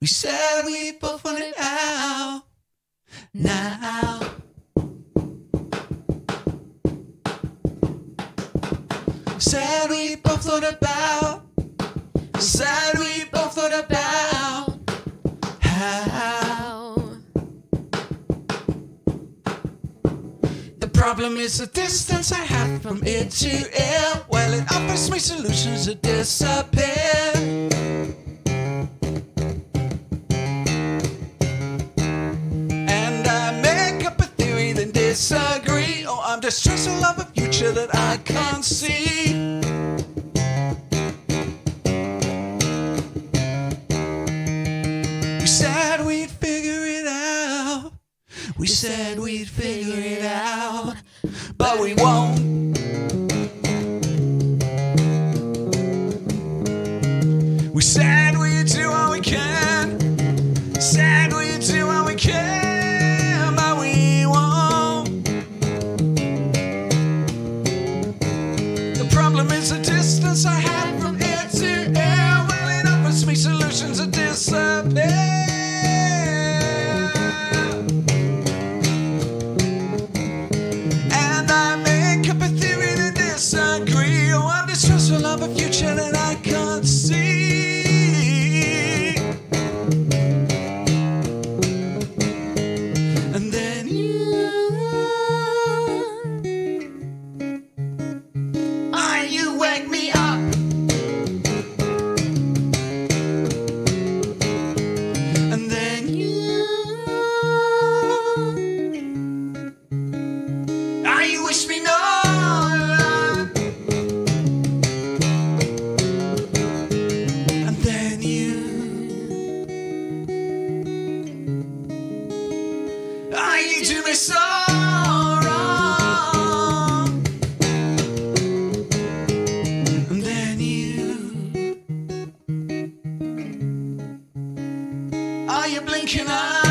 We said we both want it out now. We said we both thought about. We said we both thought about how. The problem is the distance I have from ear to ear. Well, it offers me solutions that disappear. Disagree, or I'm distrustful of a future that I can't see. We said we'd figure it out. We said we'd figure it out, but we won't. We said we'd do all we can. Said we'd do all we can. It's the distance I had from ear to ear. Well, it offers me solutions that disappear. And I make up a theory to disagree. Oh, I'm distrustful of a future that I can't see. And then wish me no love. And then you, you do me so wrong. And then you, are you blinking out?